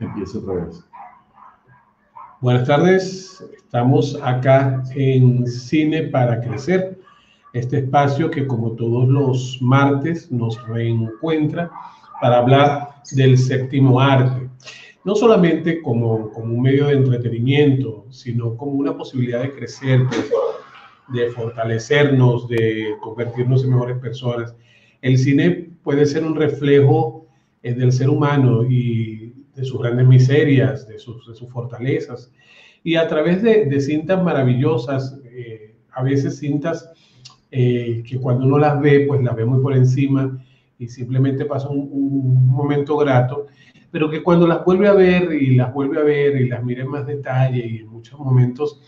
Empiezo otra vez. Buenas tardes, estamos acá en Cine para Crecer, este espacio que como todos los martes nos reencuentra para hablar del séptimo arte, no solamente como un medio de entretenimiento, sino como una posibilidad de crecer, de fortalecernos, de convertirnos en mejores personas. El cine puede ser un reflejo del ser humano y de sus grandes miserias, de sus fortalezas. Y a través de cintas maravillosas, a veces cintas que cuando uno las ve, pues las ve muy por encima y simplemente pasa un momento grato, pero que cuando las vuelve a ver y las vuelve a ver y las mira en más detalle y en muchos momentos,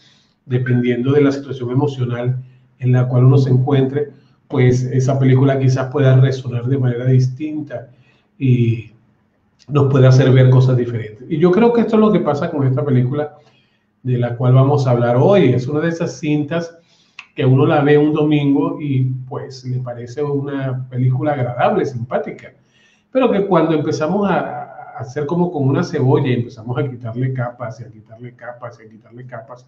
dependiendo de la situación emocional en la cual uno se encuentre, pues esa película quizás pueda resonar de manera distinta y nos puede hacer ver cosas diferentes. Y yo creo que esto es lo que pasa con esta película de la cual vamos a hablar hoy. Es una de esas cintas que uno la ve un domingo y pues le parece una película agradable, simpática, pero que cuando empezamos a hacer como con una cebolla y empezamos a quitarle capas y a quitarle capas y a quitarle capas,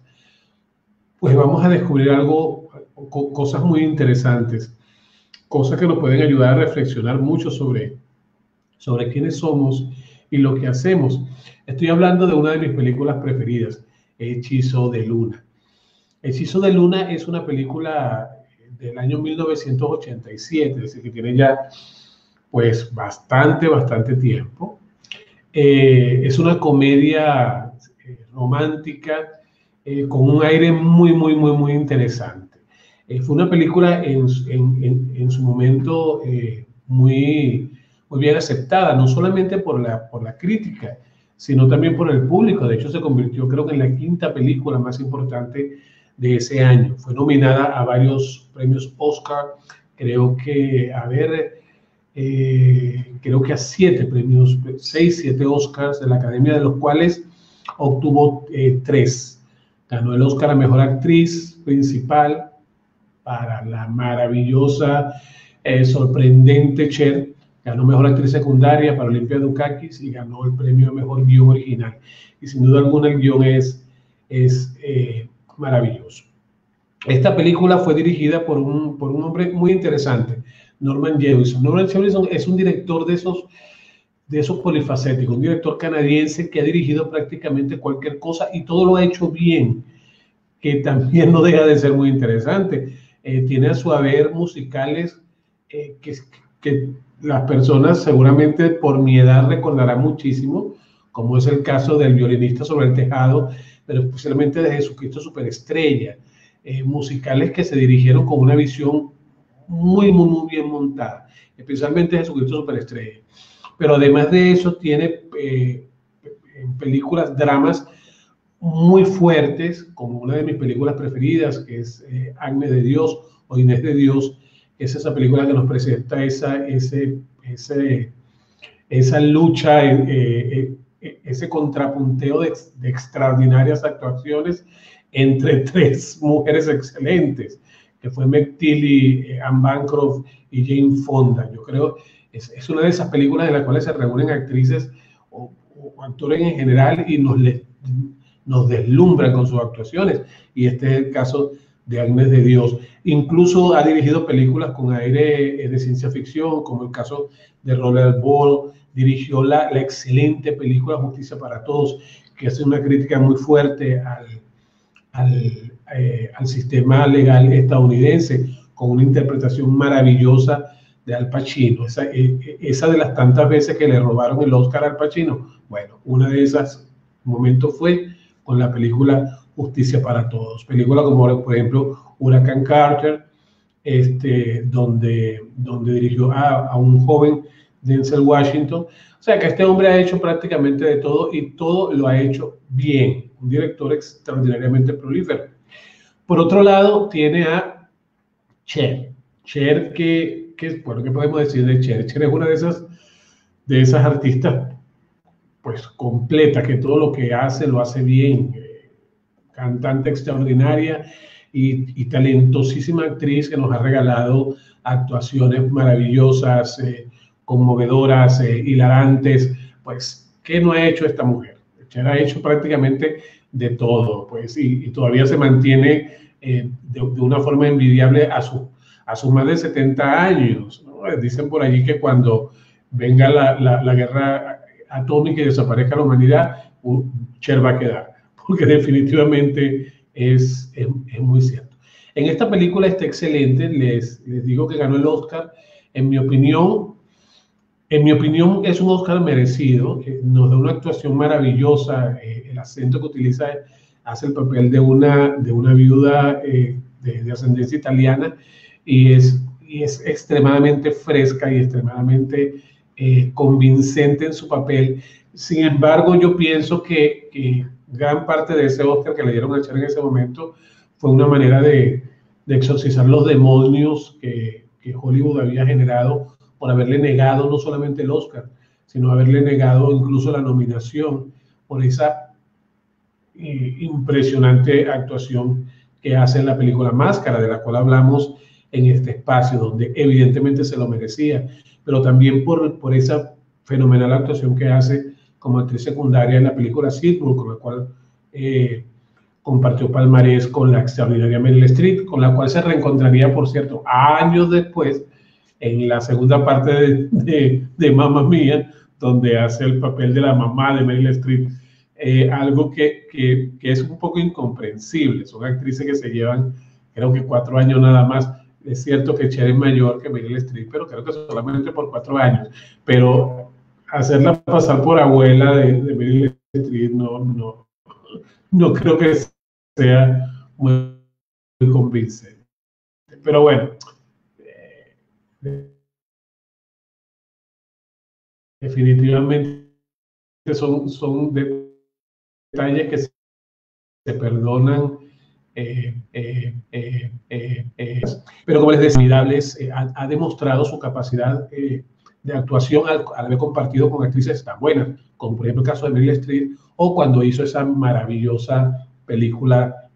pues vamos a descubrir algo, cosas muy interesantes, cosas que nos pueden ayudar a reflexionar mucho sobre quiénes somos y lo que hacemos. Estoy hablando de una de mis películas preferidas, Hechizo de Luna. Hechizo de Luna es una película del año 1987, es decir, que tiene ya pues bastante tiempo. Es una comedia romántica con un aire muy interesante. Fue una película en su momento muy bien aceptada, no solamente por la crítica, sino también por el público. De hecho, se convirtió, creo que, en la quinta película más importante de ese año. Fue nominada a varios premios Oscar, creo que a 7 premios, 6, 7 Oscars de la Academia, de los cuales obtuvo 3. Ganó el Oscar a Mejor Actriz Principal para la maravillosa, sorprendente Cher. Ganó Mejor Actriz Secundaria para Olimpia Dukakis y ganó el premio a Mejor Guión Original. Y sin duda alguna el guión es maravilloso. Esta película fue dirigida por un hombre muy interesante, Norman Jewison. Norman Jewison es un director de esos polifacéticos, un director canadiense que ha dirigido prácticamente cualquier cosa y todo lo ha hecho bien, que también no deja de ser muy interesante. Tiene a su haber musicales que las personas seguramente por mi edad recordarán muchísimo, como es el caso del violinista sobre el tejado, pero especialmente de Jesucristo Superestrella, musicales que se dirigieron con una visión muy bien montada, especialmente Jesucristo Superestrella. Pero además de eso tiene películas, dramas muy fuertes, como una de mis películas preferidas, que es Agnes de Dios o Inés de Dios. Es esa película que nos presenta esa lucha, ese contrapunteo de extraordinarias actuaciones entre 3 mujeres excelentes, que fue Meg Tilly, Anne Bancroft y Jane Fonda. Yo creo es una de esas películas en las cuales se reúnen actrices o actores en general y nos deslumbran con sus actuaciones. Y este es el caso de Agnes de Dios. Incluso ha dirigido películas con aire de ciencia ficción, como el caso de Robert Boyle. Dirigió la excelente película Justicia para Todos, que hace una crítica muy fuerte al sistema legal estadounidense, con una interpretación maravillosa de Al Pacino, esa de las tantas veces que le robaron el Oscar a Al Pacino. Bueno, una de esas momentos fue con la película Justicia para Todos. Película como, por ejemplo, Huracán Carter, donde dirigió a un joven Denzel Washington. O sea que este hombre ha hecho prácticamente de todo y todo lo ha hecho bien. Un director extraordinariamente prolífero. Por otro lado, tiene a Cher. Cher ¿qué podemos decir de Cher? Cher es una de esas artistas pues completa, que todo lo que hace lo hace bien. Cantante extraordinaria y talentosísima actriz que nos ha regalado actuaciones maravillosas, conmovedoras, hilarantes. Pues ¿Qué no ha hecho esta mujer? Cher ha hecho prácticamente de todo, pues, y todavía se mantiene de una forma envidiable a sus más de 70 años, ¿no? Dicen por allí que cuando venga la guerra atómica y desaparezca la humanidad, Cher va a quedar, porque definitivamente es muy cierto. En esta película está excelente, les digo que ganó el Oscar. En mi opinión es un Oscar merecido, nos da una actuación maravillosa, el acento que utiliza hace el papel de una viuda de ascendencia italiana, y es extremadamente fresca y extremadamente convincente en su papel. Sin embargo, yo pienso que gran parte de ese Oscar que le dieron a Cher en ese momento fue una manera de exorcizar los demonios que Hollywood había generado por haberle negado no solamente el Oscar, sino haberle negado incluso la nominación por esa impresionante actuación que hace en la película Máscara, de la cual hablamos en este espacio, donde evidentemente se lo merecía, pero también por esa fenomenal actuación que hace como actriz secundaria en la película Silkwood, con la cual compartió palmarés con la extraordinaria Meryl Streep, con la cual se reencontraría, por cierto, años después, en la segunda parte de Mamma Mía, donde hace el papel de la mamá de Meryl Streep, algo que es un poco incomprensible. Son actrices que se llevan, creo que 4 años nada más. Es cierto que Cher es mayor que Meryl Streep, pero creo que solamente por 4 años. Pero hacerla pasar por abuela de Meryl Streep no creo que sea muy convincente. Pero bueno, definitivamente son detalles que se perdonan, pero como les decía, ha demostrado su capacidad de actuación al haber compartido con actrices tan buenas, como por ejemplo el caso de Meryl Streep, o cuando hizo esa maravillosa película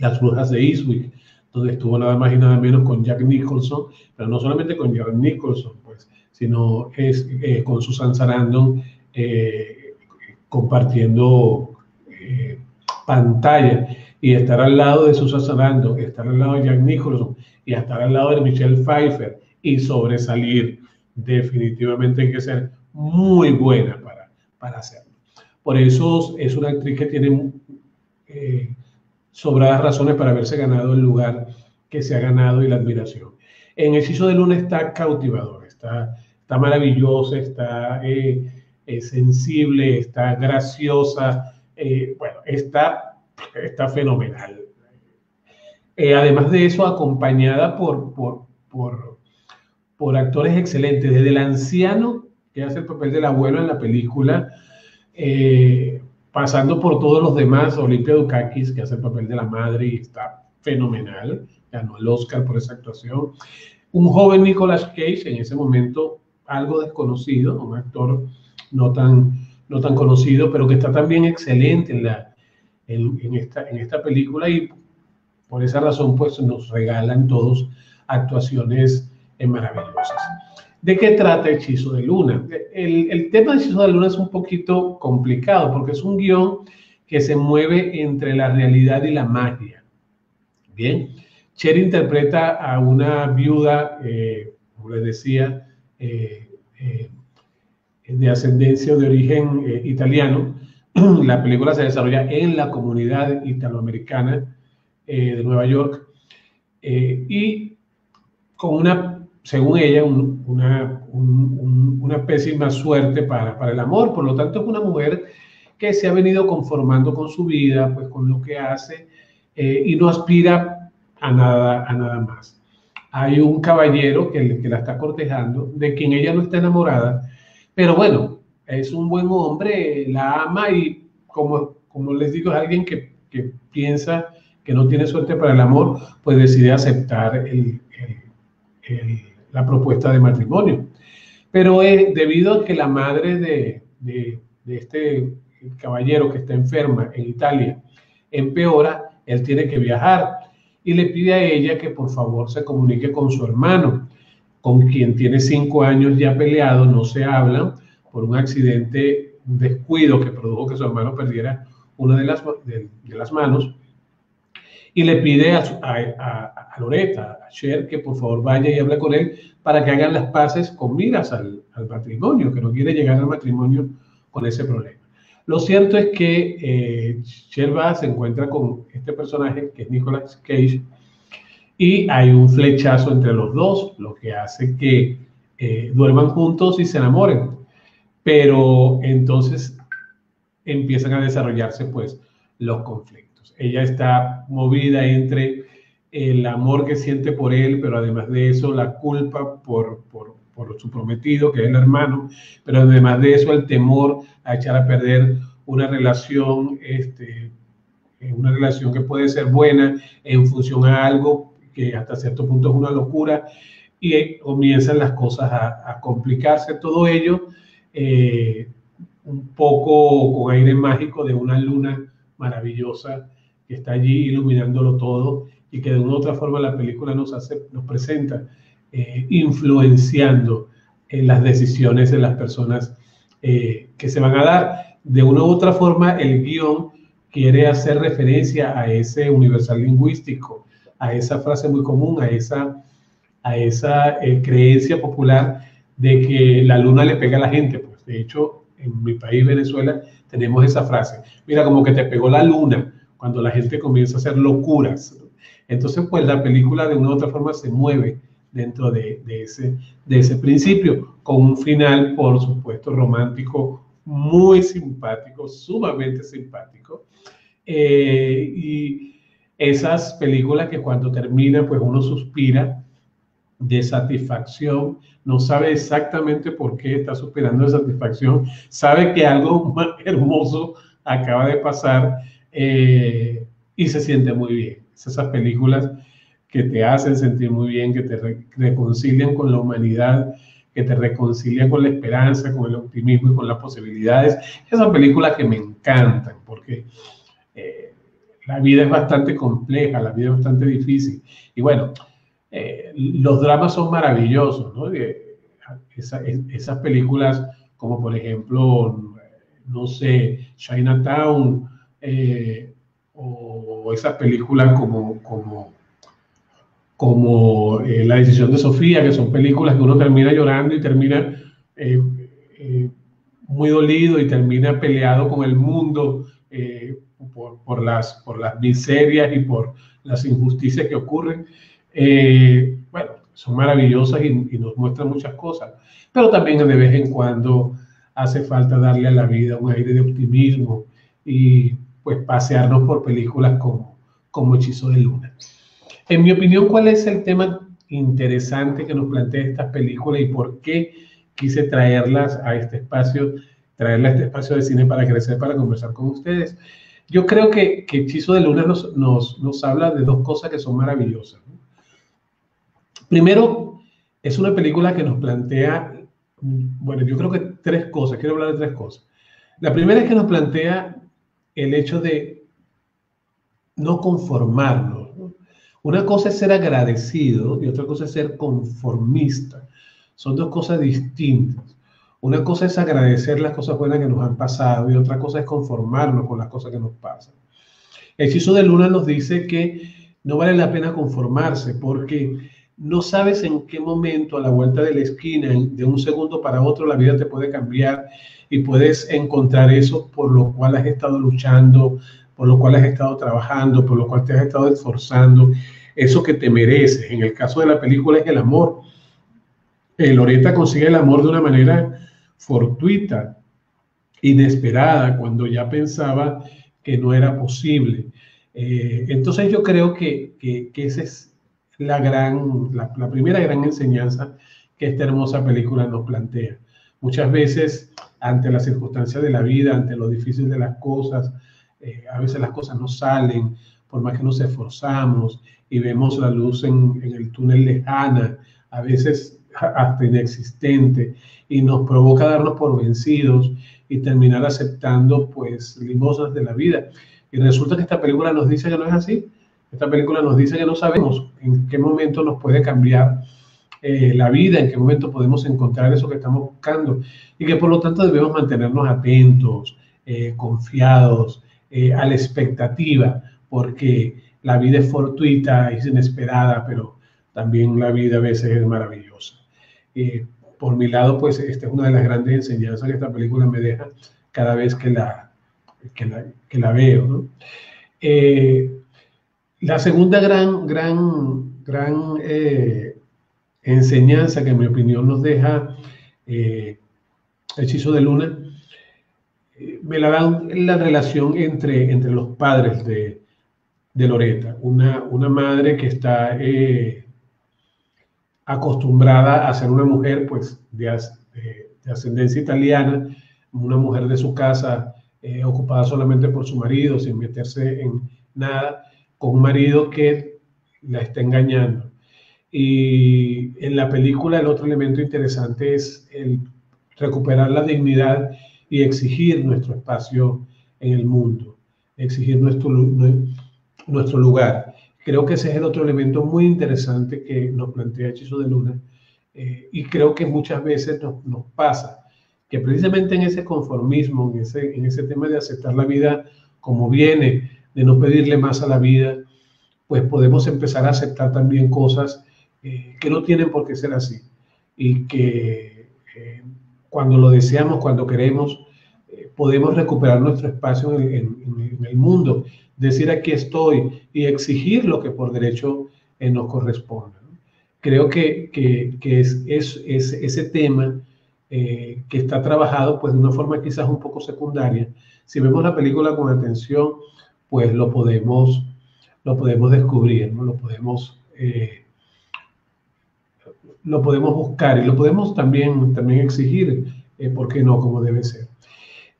Las Brujas de Eastwick, donde estuvo nada más y nada menos con Jack Nicholson, pero no solamente con Jack Nicholson, pues, sino con Susan Sarandon compartiendo pantalla, y estar al lado de Susan Sarandon, estar al lado de Jack Nicholson y estar al lado de Michelle Pfeiffer y sobresalir. Definitivamente hay que ser muy buena para hacerlo. Por eso es una actriz que tiene sobradas razones para haberse ganado el lugar que se ha ganado y la admiración. En Hechizo de Luna está cautivador, está maravillosa, está sensible, está graciosa, bueno, está fenomenal. Además de eso, acompañada por actores excelentes, desde el anciano, que hace el papel del abuelo en la película, pasando por todos los demás. Olimpia Dukakis, que hace el papel de la madre y está fenomenal, ganó el Oscar por esa actuación. Un joven Nicolás Cage, en ese momento algo desconocido, un actor no tan conocido, pero que está también excelente en esta película, y por esa razón pues nos regalan todos actuaciones maravillosas. ¿De qué trata Hechizo de Luna? El tema de Hechizo de Luna es un poquito complicado, porque es un guión que se mueve entre la realidad y la magia. Bien, Cher interpreta a una viuda, como les decía, de ascendencia o de origen italiano. La película se desarrolla en la comunidad italoamericana de Nueva York, y con según ella, una pésima suerte para el amor. Por lo tanto, es una mujer que se ha venido conformando con su vida, pues con lo que hace, y no aspira a nada más. Hay un caballero que la está cortejando, de quien ella no está enamorada, pero bueno, es un buen hombre, la ama, y como les digo, es alguien que piensa que no tiene suerte para el amor, pues decide aceptar la propuesta de matrimonio. Pero debido a que la madre de este caballero, que está enferma en Italia, empeora, él tiene que viajar y le pide a ella que por favor se comunique con su hermano, con quien tiene 5 años ya peleado, no se hablan, por un accidente, un descuido que produjo que su hermano perdiera una de las manos, y le pide a Loretta, a Cher, que por favor vaya y hable con él para que hagan las paces con miras al matrimonio, que no quiere llegar al matrimonio con ese problema. Lo cierto es que Cher va, se encuentra con este personaje que es Nicolás Cage, y hay un flechazo entre los dos, lo que hace que duerman juntos y se enamoren. Pero entonces empiezan a desarrollarse pues los conflictos. Ella está movida entre el amor que siente por él, pero además de eso la culpa por su prometido, que es el hermano, pero además de eso el temor a echar a perder una relación que puede ser buena en función a algo que hasta cierto punto es una locura, y comienzan las cosas a complicarse. Todo ello un poco con aire mágico de una luna maravillosa que está allí iluminándolo todo y que de una u otra forma la película nos presenta influenciando en las decisiones de las personas que se van a dar. De una u otra forma el guión quiere hacer referencia a ese universal lingüístico, a esa frase muy común, a esa creencia popular de que la luna le pega a la gente. Pues de hecho, en mi país, Venezuela, tenemos esa frase. Mira, como que te pegó la luna, cuando la gente comienza a hacer locuras. Entonces, pues la película de una u otra forma se mueve dentro de ese principio, con un final, por supuesto, romántico, muy simpático, sumamente simpático. Y esas películas que cuando termina pues uno suspira de satisfacción, no sabe exactamente por qué está suspirando de satisfacción, sabe que algo más hermoso acaba de pasar y se siente muy bien. Esas películas que te hacen sentir muy bien, que te reconcilian con la humanidad, que te reconcilia con la esperanza, con el optimismo y con las posibilidades. Esas películas que me encantan, porque la vida es bastante compleja, la vida es bastante difícil. Y bueno, los dramas son maravillosos, ¿no? Esas películas como, por ejemplo, no sé, Chinatown, o esas películas como La decisión de Sofía, que son películas que uno termina llorando y termina muy dolido y termina peleado con el mundo por las miserias y por las injusticias que ocurren. Bueno, son maravillosas y nos muestran muchas cosas, pero también de vez en cuando hace falta darle a la vida un aire de optimismo y pues pasearnos por películas como Hechizo de Luna. En mi opinión, ¿cuál es el tema interesante que nos plantea estas películas y por qué quise traerlas a este espacio de Cine para Crecer para conversar con ustedes? Yo creo que Hechizo de Luna nos habla de dos cosas que son maravillosas, ¿no? Primero, es una película que nos plantea, bueno, yo creo que tres cosas, quiero hablar de tres cosas. La primera es que nos plantea el hecho de no conformarnos. Una cosa es ser agradecido y otra cosa es ser conformista. Son dos cosas distintas. Una cosa es agradecer las cosas buenas que nos han pasado y otra cosa es conformarnos con las cosas que nos pasan. El Hechizo de Luna nos dice que no vale la pena conformarse porque no sabes en qué momento, a la vuelta de la esquina, de un segundo para otro, la vida te puede cambiar y puedes encontrar eso por lo cual has estado luchando, por lo cual has estado trabajando, por lo cual te has estado esforzando, eso que te mereces. En el caso de la película es el amor. Loretta consigue el amor de una manera fortuita, inesperada, cuando ya pensaba que no era posible. Entonces yo creo que esa es la primera gran enseñanza que esta hermosa película nos plantea. Muchas veces, ante las circunstancias de la vida, ante lo difícil de las cosas, a veces las cosas no salen, por más que nos esforzamos y vemos la luz en el túnel lejana, a veces hasta inexistente, y nos provoca darnos por vencidos y terminar aceptando pues limosnas de la vida. Y resulta que esta película nos dice que no es así. Esta película nos dice que no sabemos en qué momento nos puede cambiar la vida, en qué momento podemos encontrar eso que estamos buscando, y que por lo tanto debemos mantenernos atentos, confiados, a la expectativa, porque la vida es fortuita, es inesperada, pero también la vida a veces es maravillosa. Por mi lado, pues esta es una de las grandes enseñanzas que esta película me deja cada vez que la veo, ¿no? La segunda gran enseñanza que en mi opinión nos deja Hechizo de Luna, me la dan la relación entre los padres de Loretta, una madre que está acostumbrada a ser una mujer pues de ascendencia italiana, una mujer de su casa, ocupada solamente por su marido, sin meterse en nada, con un marido que la está engañando. Y en la película el otro elemento interesante es el recuperar la dignidad y exigir nuestro espacio en el mundo, exigir nuestro lugar. Creo que ese es el otro elemento muy interesante que nos plantea Hechizo de Luna, y creo que muchas veces nos pasa, que precisamente en ese conformismo, en ese tema de aceptar la vida como viene, de no pedirle más a la vida, pues podemos empezar a aceptar también cosas que no tienen por qué ser así, y que cuando lo deseamos, cuando queremos, podemos recuperar nuestro espacio en el mundo, decir aquí estoy y exigir lo que por derecho nos corresponde, ¿no? Creo que es ese tema que está trabajado pues de una forma quizás un poco secundaria. Si vemos la película con atención, pues lo podemos descubrir, ¿no? Lo podemos buscar y lo podemos también exigir, porque no, como debe ser.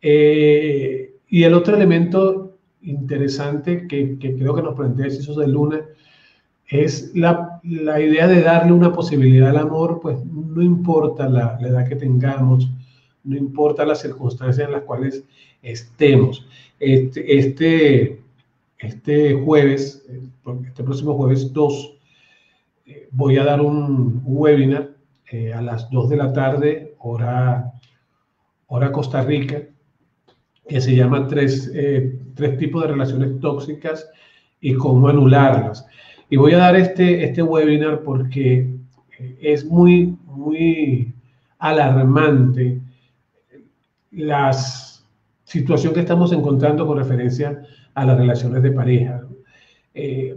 Y el otro elemento interesante que creo que nos plantea Hechizo de Luna es la idea de darle una posibilidad al amor, pues no importa la edad que tengamos, no importa las circunstancias en las cuales estemos. Este próximo jueves 2, voy a dar un webinar a las 2 de la tarde, hora Costa Rica, que se llama tres tipos de relaciones tóxicas y cómo anularlas. Y voy a dar este webinar porque es muy, muy alarmante la situación que estamos encontrando con referencia a las relaciones de pareja.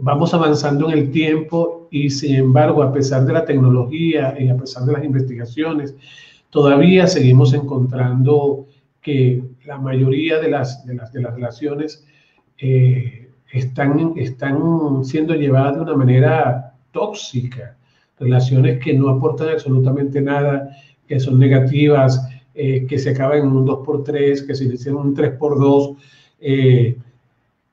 Vamos avanzando en el tiempo y, sin embargo, a pesar de la tecnología y a pesar de las investigaciones, todavía seguimos encontrando que la mayoría de las relaciones están siendo llevadas de una manera tóxica, relaciones que no aportan absolutamente nada, que son negativas, que se acaban en un 2x3, que se inician un 3x2,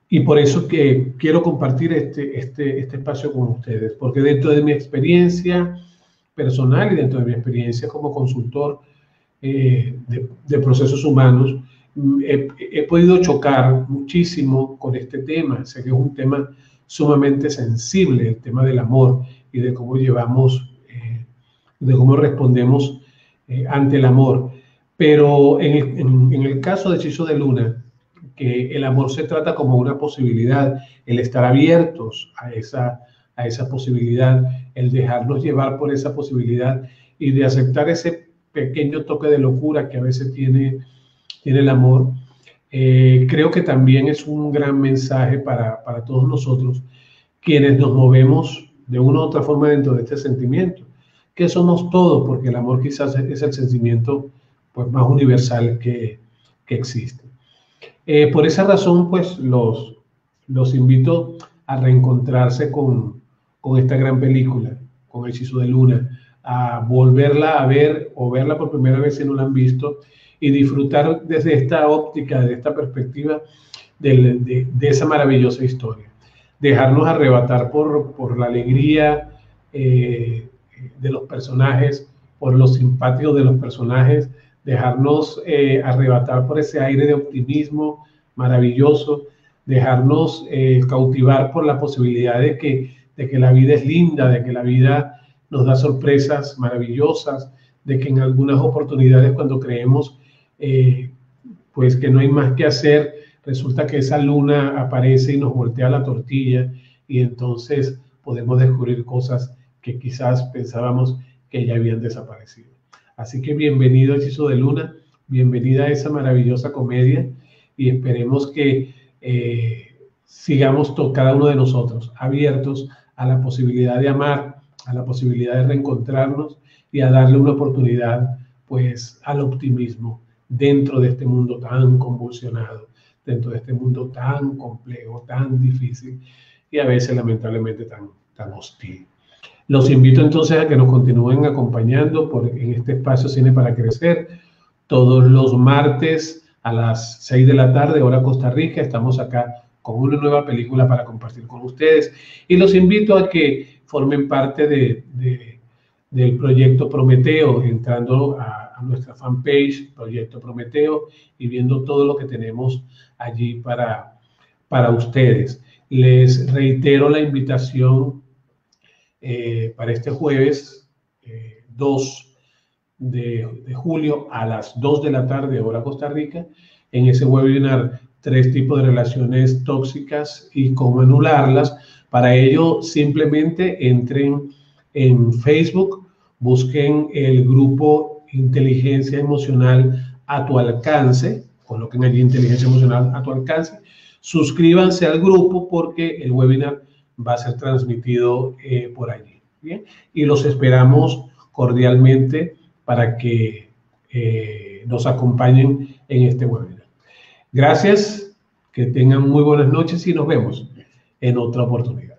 y por eso que quiero compartir este espacio con ustedes, porque dentro de mi experiencia personal y dentro de mi experiencia como consultor de procesos humanos, he podido chocar muchísimo con este tema. Sé que es un tema sumamente sensible, el tema del amor y de cómo respondemos ante el amor. Pero en el caso de Hechizo de Luna, que el amor se trata como una posibilidad, el estar abiertos a esa posibilidad, el dejarnos llevar por esa posibilidad y de aceptar ese pequeño toque de locura que a veces tiene el amor, creo que también es un gran mensaje para todos nosotros, quienes nos movemos de una u otra forma dentro de este sentimiento, que somos todos, porque el amor quizás es el sentimiento pues más universal que existe. Por esa razón, pues los invito a reencontrarse con esta gran película, con Hechizo de Luna, a volverla a ver o verla por primera vez si no la han visto y disfrutar desde esta óptica, desde esta perspectiva de esa maravillosa historia. Dejarnos arrebatar por la alegría de los personajes, por los simpáticos de los personajes, dejarnos arrebatar por ese aire de optimismo maravilloso, dejarnos cautivar por la posibilidad de que la vida es linda, de que la vida nos da sorpresas maravillosas, de que en algunas oportunidades cuando creemos pues que no hay más que hacer, resulta que esa luna aparece y nos voltea la tortilla, y entonces podemos descubrir cosas que quizás pensábamos que ya habían desaparecido. Así que bienvenido a Hechizo de Luna, bienvenida a esa maravillosa comedia, y esperemos que sigamos cada uno de nosotros abiertos a la posibilidad de amar, a la posibilidad de reencontrarnos y a darle una oportunidad pues al optimismo dentro de este mundo tan convulsionado, dentro de este mundo tan complejo, tan difícil y a veces lamentablemente tan hostil. Los invito entonces a que nos continúen acompañando en este espacio Cine para Crecer, todos los martes a las 6 de la tarde, hora Costa Rica. Estamos acá con una nueva película para compartir con ustedes. Y los invito a que formen parte del Proyecto Prometeo, entrando a nuestra fanpage, Proyecto Prometeo, y viendo todo lo que tenemos allí para ustedes. Les reitero la invitación para este jueves 2 de julio a las 2 de la tarde, hora Costa Rica, en ese webinar 3 tipos de relaciones tóxicas y cómo anularlas. Para ello, simplemente entren en Facebook, busquen el grupo Inteligencia Emocional a tu alcance, coloquen allí Inteligencia Emocional a tu alcance, suscríbanse al grupo porque el webinar va a ser transmitido por allí. ¿Bien? Y los esperamos cordialmente para que nos acompañen en este webinar. Gracias, que tengan muy buenas noches y nos vemos en otra oportunidad.